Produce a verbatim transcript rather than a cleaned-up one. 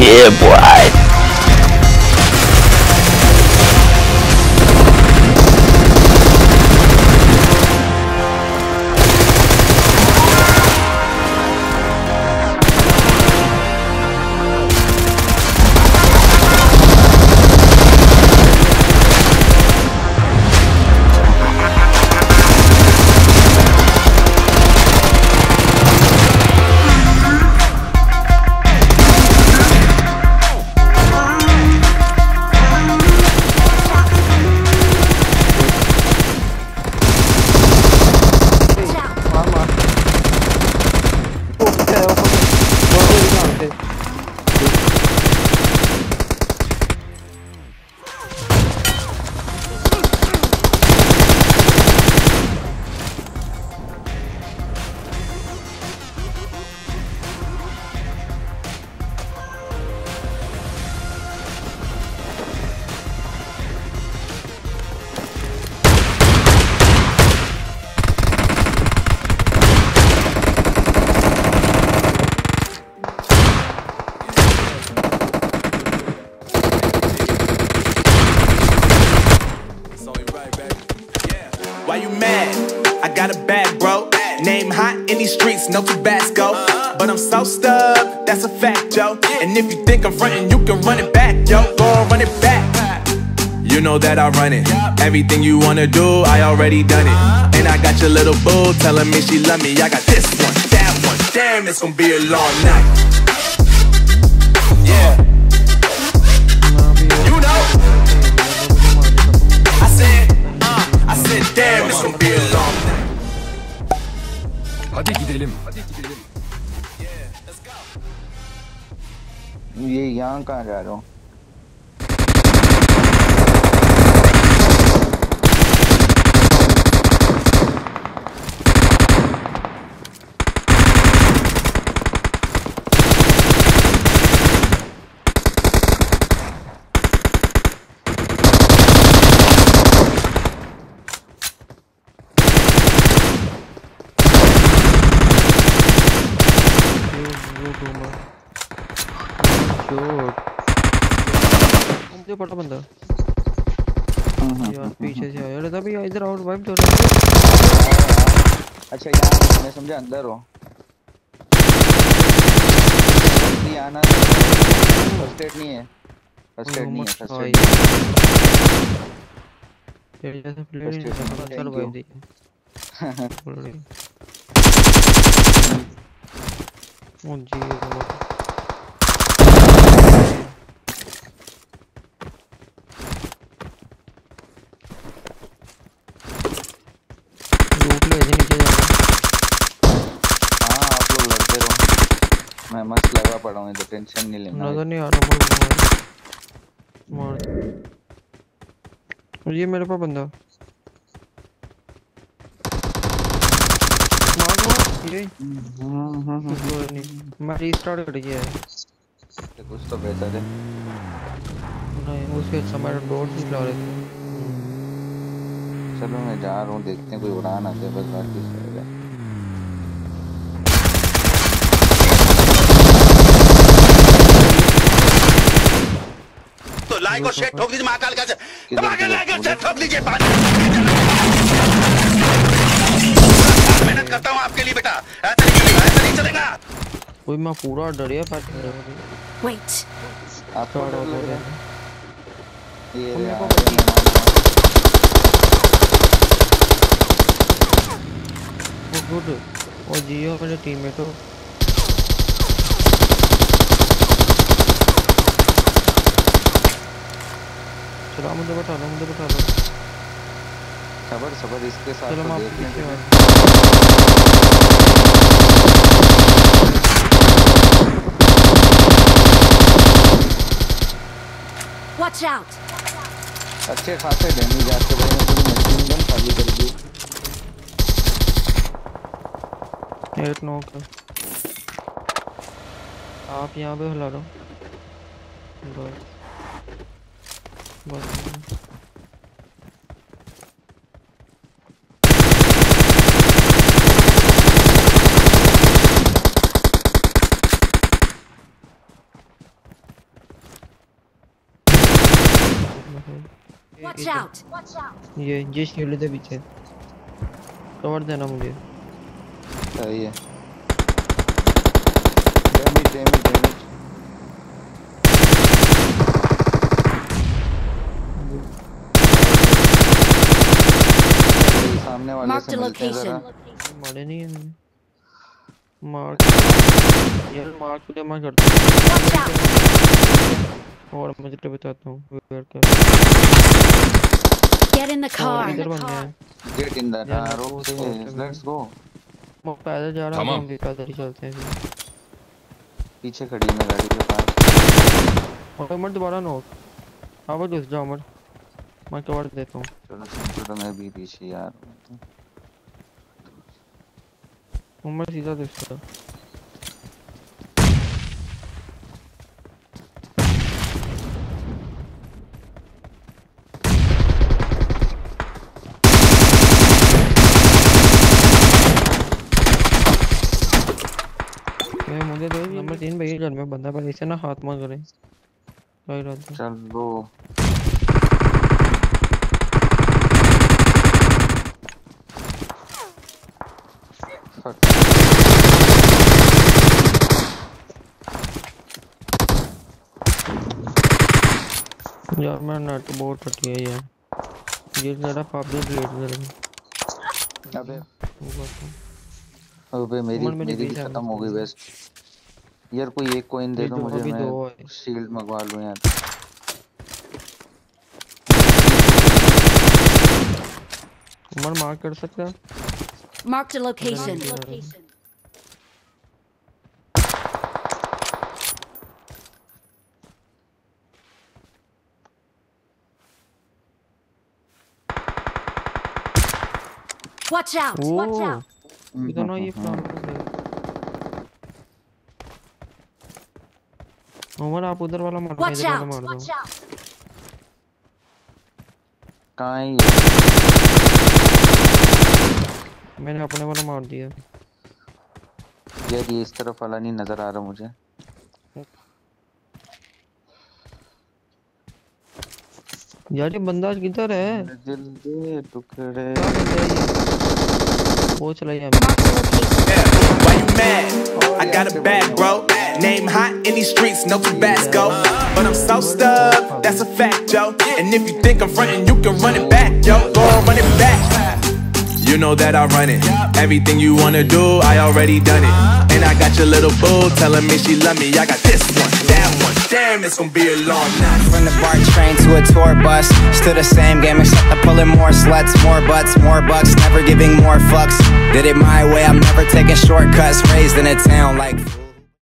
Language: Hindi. Yeah, boy. Why you mad? I got a bad bro. Name hot in these streets, no Tabasco. But I'm so stubbed, that's a fact, yo. And if you think I'm frontin', you can run it back, yo. Go on, run it back. You know that I run it. Everything you wanna do, I already done it. And I got your little boo telling me she love me. I got this one, that one. Damn, it's gonna be a long night. Yeah. You know. I said. I said, damn, it's gonna be a long night. Hadi gidelim. Hadi gidelim. Yeah, let's go. ये यहाँ कहाँ जा रहा हूँ? पड़ा बंदा यार पीछे से आया था भी इधर आउट वाइप हो रहा है। अच्छा यार मैं समझा अंदर हो नहीं आना फर्स्ट एड नहीं है फर्स्ट एड नहीं है फर्स्ट एड तेरे जैसे प्लेयर ने अच्छा वाइप दिया। ओ जी मैं मस्त लगा पड़ा हूँ इधर टेंशन नहीं लेना नजर नहीं आ रहा मार ये मेरे पास बंदा मार मार ये हाँ हाँ हाँ मैं रीस्टार्ट कर दिया है कुछ तो बेहतर है नहीं उसके समय डॉट ही लगा रहे चलो मैं जा रहा हूँ देखते हैं कोई उड़ान आते हैं बस बात किस तरह है लाइक और शेयर ठोक दीजिए महाकाल का लाइक और शेयर ठोक दीजिए मेहनत करता हूँ आपके लिए बेटा ऐसा नहीं चलेगा कोई मैं पूरा डर गया वेट आप तो डर गए ये वो गुड और जियो मेरे टीममेट हो चला मुझे बता लो मुझे बता लो सबर सबर इसके साथ चलो आप पीछे Watch out अच्छे खासे डैमेज आते भाई मैं पूरी मशीन गन खाली कर दी एट नौ का आप यहाँ पे हिला रहे हो बस Watch out! Watch out! ये जेश खेल लेते पीछे। कवर देना मुझे। सही है। Damage, damage, damage. सामने वाले से मिलते हैं जरा। मारे नहीं हैं। मार्क यार मार्क पे मैं करता हूं और मैं तेरे बताता हूं वेयर का get in the car get in the car रोक से लेट्स गो मैं पैदल जा रहा हूं हम पैदल ही चलते हैं पीछे खड़ी है गाड़ी के पास और मैं दोबारा नो अब घुस जाओ मर मैं कवर देता हूं चलो चलो मैं भी पीछे यार उम्र सीधा देखता मैं मुझे दे नंबर तीन भाई घर में बंदा पर ऐसे ना हाथ मार करे भाई रात चलो यार मेरा नेट बहुत फट गया है ये जरा पब्लिक लेट जरा अबे अबे मेरी मेरी खत्म हो गई वेस्ट यार कोई एक कॉइन दे दो मुझे मैं शील्ड मंगवा लूं यार उमर मार कर सकता है mark the location Watch out! Oh. Watch out! We don't know you from. Omar, आप उधर वाला मारो। Watch out! Watch out! कहाँ है ये? मैंने अपने वाला मार दिया। यार ये इस तरफ वाला नहीं नजर आ रहा मुझे। यार ये बंदा किधर है? जल्दी टुकड़े। वो चला गया। Why you mad? I got a bad bro. Name hot in these streets, no Tabasco. But I'm so stubbed, that's a fact, yo. And if you think I'm frontin', you can run it back, yo. Go on, run it back. You know that I run it. Everything you wanna do, I already done it. And I got your little boo telling me she love me. I got this one, that one. Damn, it's gonna be a long night. From the BART train to a tour bus, still the same game except I'm pulling more sluts, more butts, more bucks, never giving more fucks. Did it my way, I'm never taking shortcuts. Raised in a town like.